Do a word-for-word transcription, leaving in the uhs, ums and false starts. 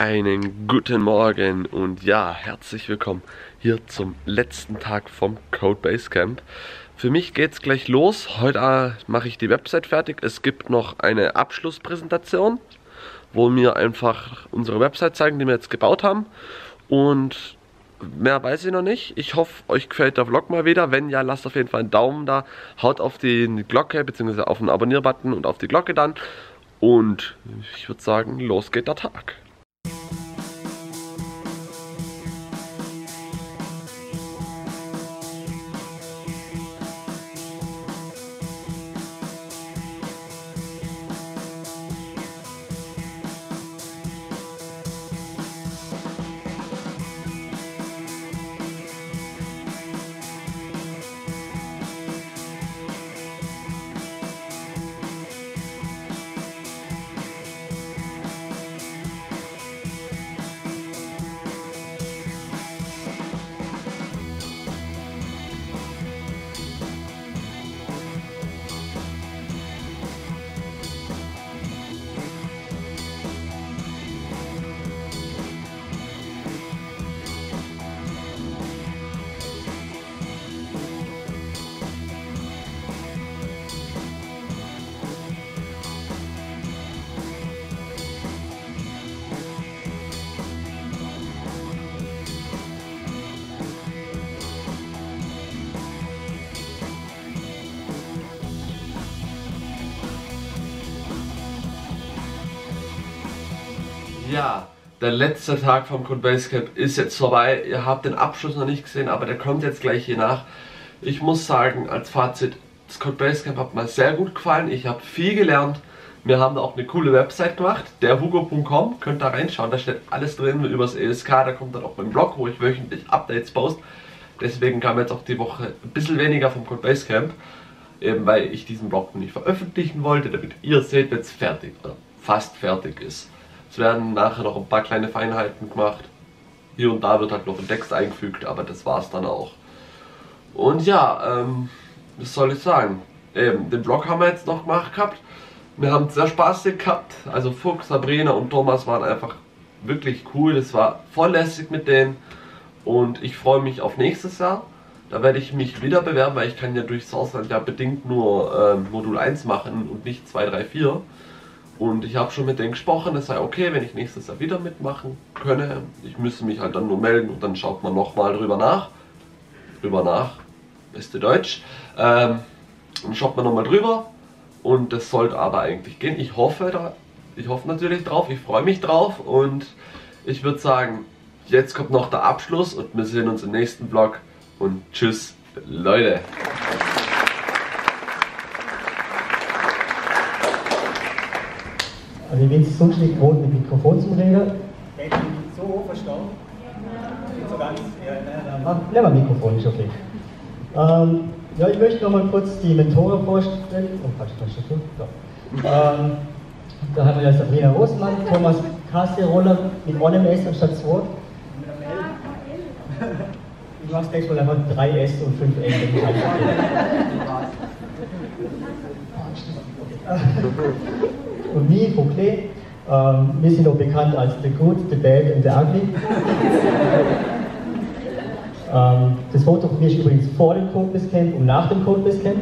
Einen guten Morgen und ja, herzlich willkommen hier zum letzten Tag vom Code-Base Camp. Für mich geht's gleich los. Heute mache ich die Website fertig. Es gibt noch eine Abschlusspräsentation, wo wir einfach unsere Website zeigen, die wir jetzt gebaut haben. Und mehr weiß ich noch nicht. Ich hoffe, euch gefällt der Vlog mal wieder. Wenn ja, lasst auf jeden Fall einen Daumen da. Haut auf die Glocke bzw. auf den Abonnier-Button und auf die Glocke dann. Und ich würde sagen, los geht der Tag. Ja, der letzte Tag vom Code-Base Camp ist jetzt vorbei. Ihr habt den Abschluss noch nicht gesehen, aber der kommt jetzt gleich hier nach. Ich muss sagen, als Fazit, das Code-Base Camp hat mir sehr gut gefallen. Ich habe viel gelernt. Wir haben da auch eine coole Website gemacht, derhugo punkt com. Könnt da reinschauen, da steht alles drin über das E S K. Da kommt dann auch mein Blog, wo ich wöchentlich Updates poste. Deswegen kam jetzt auch die Woche ein bisschen weniger vom Code-Base Camp. Eben weil ich diesen Blog nicht veröffentlichen wollte, damit ihr seht, wenn es fertig oder fast fertig ist. Es werden nachher noch ein paar kleine Feinheiten gemacht. Hier und da wird halt noch ein Text eingefügt, aber das war's dann auch. Und ja, ähm, was soll ich sagen? Eben, den Vlog haben wir jetzt noch gemacht gehabt. Wir haben sehr Spaß gehabt. Also Fuchs, Sabrina und Thomas waren einfach wirklich cool. Das war voll lässig mit denen. Und ich freue mich auf nächstes Jahr. Da werde ich mich wieder bewerben, weil ich kann ja durchs Ausland ja bedingt nur ähm, Modul eins machen und nicht zwei, drei, vier. Und ich habe schon mit denen gesprochen, es sei okay, wenn ich nächstes Jahr wieder mitmachen könne. Ich müsste mich halt dann nur melden und dann schaut man nochmal drüber nach. Drüber nach, beste Deutsch. Ähm, dann schaut man nochmal drüber und das sollte aber eigentlich gehen. Ich hoffe, da, ich hoffe natürlich drauf, ich freue mich drauf und ich würde sagen, jetzt kommt noch der Abschluss und wir sehen uns im nächsten Vlog und tschüss, Leute. Also ich will sonst nicht gewohnt, mit Mikrofon zu reden. Hätte ich so hoch verstanden? Nicht so ganz. Ah, nehmen wir Mikrofon, ist okay. Ähm, ja, ich möchte noch mal kurz die Mentoren vorstellen. Oh, falsch, falsch, falsch. Ja. Ähm, da haben wir ja Sabrina Rossmann, Thomas Kassi-Roller mit einem S anstatt zwei. Ich mache es nächstes Mal einfach drei S und fünf L. Und wie Bouclé, ähm, wir sind auch bekannt als The Good, The Bad und The Ugly. ähm, das Foto von mir ist übrigens vor dem Code-Base Camp und nach dem Code-Base Camp.